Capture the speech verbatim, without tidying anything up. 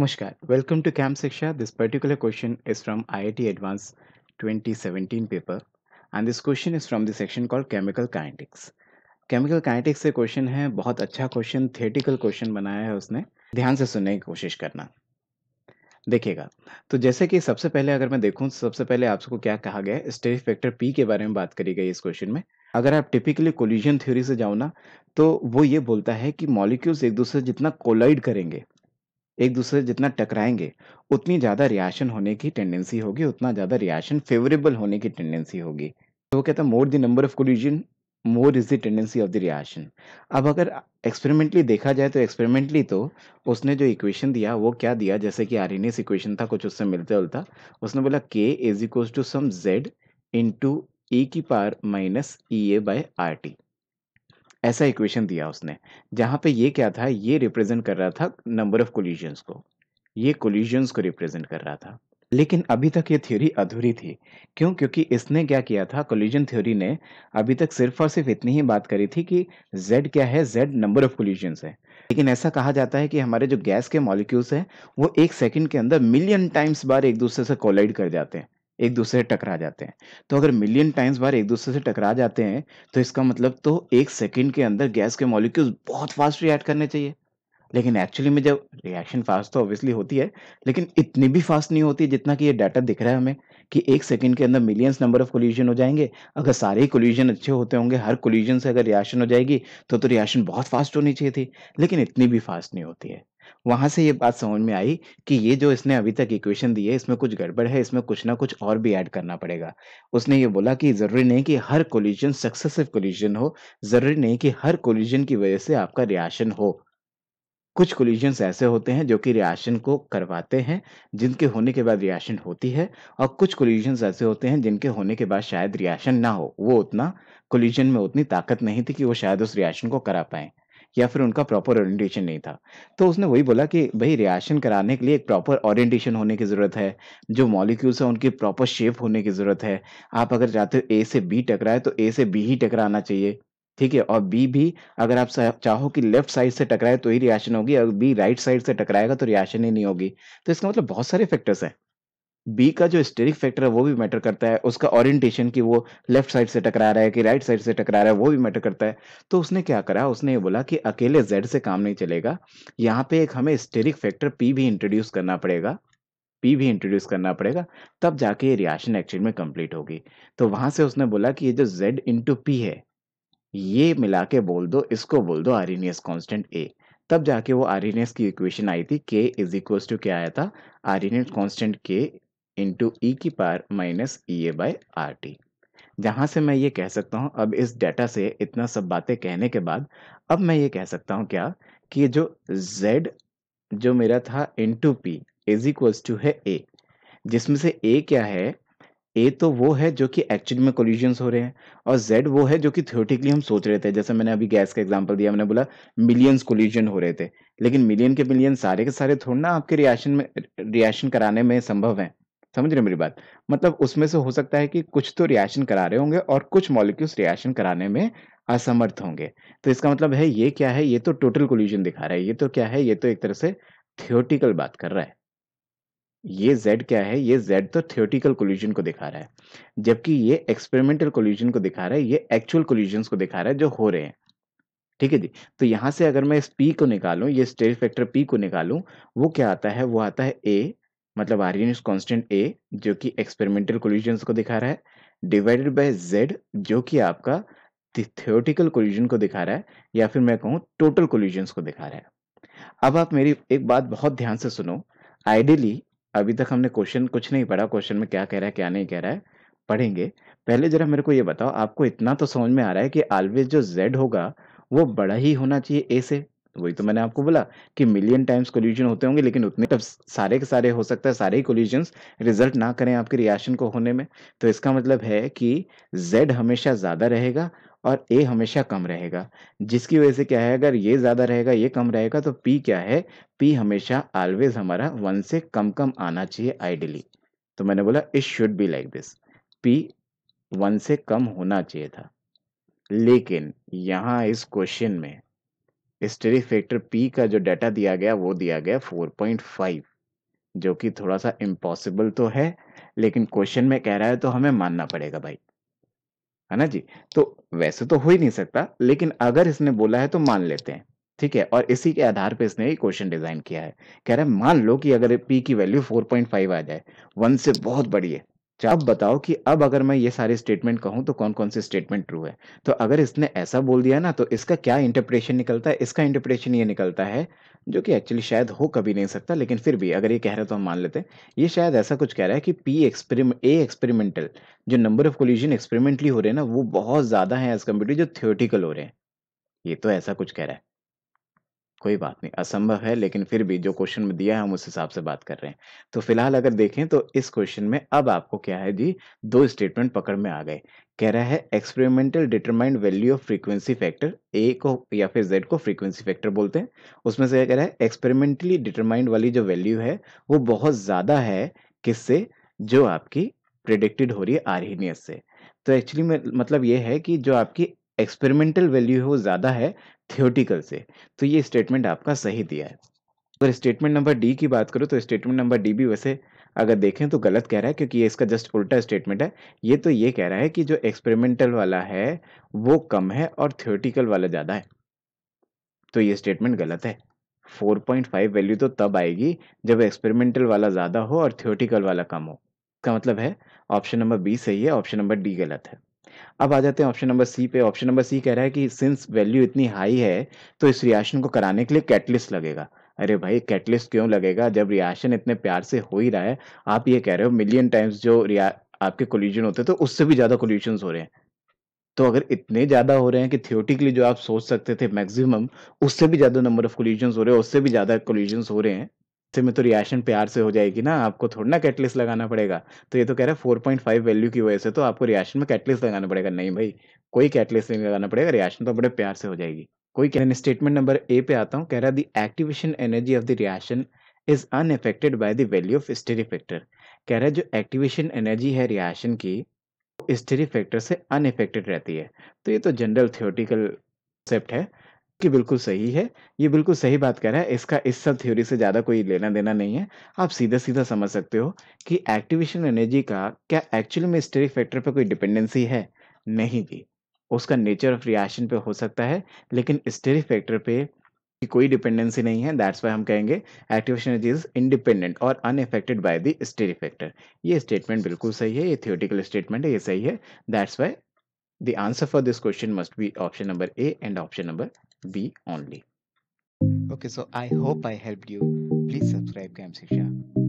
Namaskar, welcome to ChemShiksha. This particular question is from I I T Advanced twenty seventeen paper and this question is from the section called Chemical Kinetics. Chemical Kinetics से question है, बहुत अच्छा question, theoretical question बनाया है उसने, ध्यान से सुनने की कोशिश करना, देखिएगा। तो जैसे कि सबसे पहले अगर मैं देखूँ, सबसे पहले आपको क्या कहा गया है, स्टेरिक फैक्टर पी के बारे में बात करी गई इस क्वेश्चन में। अगर आप टिपिकली कोलिजन थ्योरी से जाओ ना, तो वो ये बोलता है कि मॉलिक्यूल्स एक दूसरे जितना कोलाइड करेंगे, एक दूसरे जितना टकराएंगे, उतनी ज़्यादा रिएक्शन होने की टेंडेंसी होगी, उतना ज़्यादा रिएक्शन फेवरेबल होने की टेंडेंसी होगी। तो वो कहता है more the number of collision, more is the tendency of the reaction. अब अगर एक्सपेरिमेंटली देखा जाए तो एक्सपेरिमेंटली तो उसने जो इक्वेशन दिया वो क्या दिया, जैसे कि आर्रेनियस इक्वेशन था कुछ उससे मिलता जुलता, उसने बोला के is equal to some Z into e की power minus E A by R T, ऐसा इक्वेशन दिया उसने, जहाँ पे ये क्या था, ये रिप्रेजेंट कर रहा था नंबर ऑफ कोलिजन्स को, ये कोलिजन्स को रिप्रेजेंट कर रहा था। लेकिन अभी तक ये थ्योरी अधूरी थी, क्यों? क्योंकि इसने क्या किया था, कोलिजन थ्योरी ने अभी तक सिर्फ और सिर्फ इतनी ही बात करी थी कि Z क्या है, Z नंबर ऑफ कोलिजन्स है। लेकिन ऐसा कहा जाता है कि हमारे जो गैस के मॉलिक्यूल्स हैं वो एक सेकेंड के अंदर मिलियन टाइम्स बार एक दूसरे से कोलाइड कर जाते हैं, एक दूसरे से टकरा जाते हैं। तो अगर मिलियन टाइम्स बार एक दूसरे से टकरा जाते हैं तो इसका मतलब तो एक सेकंड के अंदर गैस के मॉलिक्यूल्स बहुत फास्ट रिएक्ट करने चाहिए। लेकिन एक्चुअली में जब रिएक्शन फास्ट तो ऑब्वियसली होती है, लेकिन इतनी भी फास्ट नहीं होती जितना कि ये डाटा दिख रहा है हमें कि एक सेकंड के अंदर मिलियंस नंबर ऑफ कोलिजन हो जाएंगे। अगर सारे ही कोलिजन अच्छे होते होंगे, हर कोलिजन से अगर रिएक्शन हो जाएगी तो तो रिएक्शन बहुत फास्ट होनी चाहिए थी, लेकिन इतनी भी फास्ट नहीं होती है। वहाँ से ये बात समझ में आई कि ये जो इसने अभी तक इक्वेशन दी है इसमें कुछ गड़बड़ है, इसमें कुछ ना कुछ और भी ऐड करना पड़ेगा। उसने ये बोला कि ज़रूरी नहीं कि हर कोलिजन सक्सेसिव कोलिजन हो, ज़रूरी नहीं कि हर कोलिजन की वजह से आपका रिएक्शन हो। कुछ कोलिजन्स ऐसे होते हैं जो कि रिएक्शन को करवाते हैं, जिनके होने के बाद रिएक्शन होती है, और कुछ कोलिजन्स ऐसे होते हैं जिनके होने के बाद शायद रिएक्शन ना हो, वो उतना कोलिजन में उतनी ताकत नहीं थी कि वो शायद उस रिएक्शन को करा पाएँ, या फिर उनका प्रॉपर ओरिएंटेशन नहीं था। तो उसने वही बोला कि भाई रिएक्शन कराने के लिए एक प्रॉपर ओरिएंटेशन होने की ज़रूरत है, जो मॉलिक्यूल्स हैं उनकी प्रॉपर शेप होने की ज़रूरत है। आप अगर चाहते हो ए से बी टकराए तो ए से बी ही टकराना चाहिए, ठीक है, और बी भी अगर आप चाहो कि लेफ्ट साइड से टकराए तो ही रिएक्शन होगी, अगर बी राइट साइड से टकराएगा तो रिएक्शन ही नहीं होगी। तो इसका मतलब बहुत सारे फैक्टर्स हैं। बी का जो स्टेरिक फैक्टर है वो भी मैटर करता है, उसका ओरिएंटेशन कि वो लेफ्ट साइड से टकरा रहा है कि राइट साइड से टकरा रहा है वो भी मैटर करता है। तो उसने क्या करा, उसने ये बोला कि अकेले जेड से काम नहीं चलेगा, यहाँ पे एक हमें स्टेरिक फैक्टर पी भी इंट्रोड्यूस करना पड़ेगा, पी भी इंट्रोड्यूस करना पड़ेगा, तब जाके ये रिएक्शन एक्चुअल में कंप्लीट होगी। तो वहाँ से उसने बोला कि ये जो जेड इंटू पी है ये मिला के बोल दो, इसको बोल दो आर्रेनियस कॉन्स्टेंट ए, तब जाके वो आर्रेनियस की इक्वेशन आई थी, के इज इक्वल्स टू क्या आया था, आर्रेनियस कॉन्स्टेंट के इंटू ई की power minus E A by R T. जहाँ से मैं ये कह सकता हूँ, अब इस डाटा से इतना सब बातें कहने के बाद अब मैं ये कह सकता हूँ क्या कि जो z जो मेरा था into P is equals to है a, जिसमें से a क्या है, a तो वो है जो कि एक्चुअल में कोलिजन्स हो रहे हैं, और z वो है जो कि थियोरेटिकली हम सोच रहे थे। जैसे मैंने अभी गैस का एग्जांपल दिया, मैंने बोला मिलियंस कोलिजन हो रहे थे, लेकिन मिलियन के मिलियन सारे के सारे थोड़ा ना आपके रिएक्शन में रिएक्शन कराने में संभव है, समझ रहे हैं मेरी बात? मतलब उसमें से हो सकता है कि कुछ तो रिएक्शन करा रहे होंगे और कुछ मॉलिक्यूल्स रिएक्शन कराने में असमर्थ होंगे। तो इसका मतलब है ये क्या है, ये तो टोटल कोलिजन दिखा रहा है, ये तो क्या है, ये तो एक तरह से थियोरेटिकल बात कर रहा है। ये Z क्या है, ये Z तो थियोरेटिकल कोलिजन को दिखा रहा है, जबकि ये एक्सपेरिमेंटल कोलिजन को दिखा रहा है, ये एक्चुअल कोलिजन्स को दिखा रहा है जो हो रहे हैं, ठीक है जी। तो यहाँ से अगर मैं इस P को निकालूँ, ये स्टेरिक फैक्टर P को निकालूँ, वो क्या आता है, वो आता है A, मतलब आर्रेनियस कांस्टेंट A जो कि एक्सपेरिमेंटल कोलिजन्स को दिखा रहा है, डिवाइडेड बाय Z जो कि आपका थियोरेटिकल कोलिजन को दिखा रहा है, या फिर मैं कहूँ टोटल कोलिजन्स को दिखा रहा है। अब आप मेरी एक बात बहुत ध्यान से सुनो, आइडियली अभी तक हमने क्वेश्चन कुछ नहीं पढ़ा, क्वेश्चन में क्या कह रहा है क्या नहीं कह रहा है पढ़ेंगे, पहले जरा मेरे को ये बताओ, आपको इतना तो समझ में आ रहा है कि ऑलवेज जो Z होगा वो बड़ा ही होना चाहिए A से। वही तो मैंने आपको बोला कि मिलियन टाइम्स कोलिजन होते होंगे, लेकिन उतने तब सारे के सारे हो सकता है सारे ही कोलिजन्स रिजल्ट ना करें आपके रिएक्शन को होने में। तो इसका मतलब है कि Z हमेशा ज़्यादा रहेगा और A हमेशा कम रहेगा, जिसकी वजह से क्या है, अगर ये ज़्यादा रहेगा ये कम रहेगा तो P क्या है, P हमेशा ऑलवेज हमारा वन से कम कम आना चाहिए आइडियली। तो मैंने बोला it should be like this, P one से कम होना चाहिए था। लेकिन यहाँ इस क्वेश्चन में स्टेरिक फैक्टर P का जो डाटा दिया गया वो दिया गया फोर पॉइंट फाइव, जो कि थोड़ा सा इम्पॉसिबल तो है, लेकिन क्वेश्चन में कह रहा है तो हमें मानना पड़ेगा भाई, है ना जी। तो वैसे तो हो ही नहीं सकता, लेकिन अगर इसने बोला है तो मान लेते हैं, ठीक है। और इसी के आधार पे इसने ये क्वेश्चन डिजाइन किया है। कह रहा है मान लो कि अगर पी की वैल्यू चार पॉइंट पाँच आ जाए, वन से बहुत बड़ी है। अब बताओ कि अब अगर मैं ये सारे स्टेटमेंट कहूँ तो कौन कौन से स्टेटमेंट ट्रू है। तो अगर इसने ऐसा बोल दिया ना, तो इसका क्या इंटरप्रिटेशन निकलता है, इसका इंटरप्रिटेशन ये निकलता है, जो कि एक्चुअली शायद हो कभी नहीं सकता, लेकिन फिर भी अगर ये कह रहा है तो हम मान लेते हैं। ये शायद ऐसा कुछ कह रहा है कि पी एक्सपेरिमेंट ए एक्सपेरिमेंटल जो नंबर ऑफ कोलिजन एक्सपेरिमेंटली हो रहे हैं ना, वो बहुत ज़्यादा है एज कम्पेयर टू जो थियोरटिकल हो रहे हैं। ये तो ऐसा कुछ कह रहा है, कोई बात नहीं, असंभव है, लेकिन फिर भी जो क्वेश्चन में दिया है हम उस हिसाब से बात कर रहे हैं। तो फिलहाल अगर देखें तो इस क्वेश्चन में अब आपको क्या है जी, दो स्टेटमेंट पकड़ में आ गए। कह रहा है experimental determined value of frequency factor, A को या फिर जेड को फ्रीक्वेंसी फैक्टर बोलते हैं, उसमें से कह रहा है एक्सपेरिमेंटली डिटरमाइंड वाली जो वैल्यू है वो बहुत ज़्यादा है, किससे, जो आपकी प्रेडिक्टेड हो रही है आर्हीनियस से। तो एक्चुअली मतलब ये है कि जो आपकी एक्सपेरिमेंटल वैल्यू है वो ज़्यादा है थियोरटिकल से। तो ये स्टेटमेंट आपका सही दिया है। अगर स्टेटमेंट नंबर डी की बात करो तो स्टेटमेंट नंबर डी भी वैसे अगर देखें तो गलत कह रहा है, क्योंकि ये इसका जस्ट उल्टा स्टेटमेंट है। ये तो ये कह रहा है कि जो एक्सपेरिमेंटल वाला है वो कम है और थियोरटिकल वाला ज़्यादा है। तो ये स्टेटमेंट गलत है। चार पॉइंट पाँच वैल्यू तो तब आएगी जब एक्सपेरिमेंटल वाला ज़्यादा हो और थियोरटिकल वाला कम हो। इसका मतलब है ऑप्शन नंबर बी सही है, ऑप्शन नंबर डी गलत है। अब आ जाते हैं ऑप्शन नंबर सी पे। ऑप्शन नंबर सी कह रहा है कि सिंस वैल्यू इतनी हाई है तो इस रिएक्शन को कराने के लिए कैटलिस्ट लगेगा। अरे भाई कैटलिस्ट क्यों लगेगा जब रिएक्शन इतने प्यार से हो ही रहा है। आप ये कह रहे हो मिलियन टाइम्स जो आपके कोलिजन होते हैं तो उससे भी ज़्यादा कोलिजन हो रहे हैं। तो अगर इतने ज़्यादा हो रहे हैं कि थियोरटिकली जो आप सोच सकते थे मैक्सिमम उससे भी ज़्यादा नंबर ऑफ कोलिजन हो रहे हैं, उससे भी ज़्यादा कोलिजन हो रहे हैं, से में तो रिएक्शन प्यार से हो जाएगी ना, आपको थोड़ा ना कैटलिस्ट लगाना पड़ेगा। तो ये तो कह रहा है चार पॉइंट पाँच वैल्यू की वजह से तो आपको रिएक्शन में कैटलिस्ट लगाना पड़ेगा। नहीं भाई, कोई कैटलिस्ट नहीं लगाना पड़ेगा, रिएक्शन तो बड़े प्यार से हो जाएगी। कोई कह रहा है। स्टेटमेंट नंबर ए पे आता हूँ। कह रहा है the activation energy of the reaction is unaffected by the value of steric factor. कह रहा है जो एक्टिवेशन एनर्जी है रिएक्शन की स्टेरिक फैक्टर से अनएफेक्टेड रहती है। तो ये तो जनरल थियोरटिकल कॉन्सेप्ट है कि बिल्कुल सही है, ये बिल्कुल सही बात कह रहा है। इसका इस सब थ्योरी से ज़्यादा कोई लेना देना नहीं है। आप सीधा सीधा समझ सकते हो कि एक्टिवेशन एनर्जी का क्या एक्चुअली में स्टेरिक फैक्टर पर कोई डिपेंडेंसी है, नहीं थी, उसका नेचर ऑफ रिएक्शन पे हो सकता है, लेकिन स्टेरिक फैक्टर पे कोई डिपेंडेंसी नहीं है। दैट्स वाई हम कहेंगे एक्टिवेशन एनर्जी इज इंडिपेंडेंट और unaffected by the steric factor. ये स्टेटमेंट बिल्कुल सही है, ये थियोरटिकल स्टेटमेंट है, ये सही है। That's why The answer for this question must be option number A and option number B only. Okay, so I hope I helped you. Please subscribe ChemShiksha.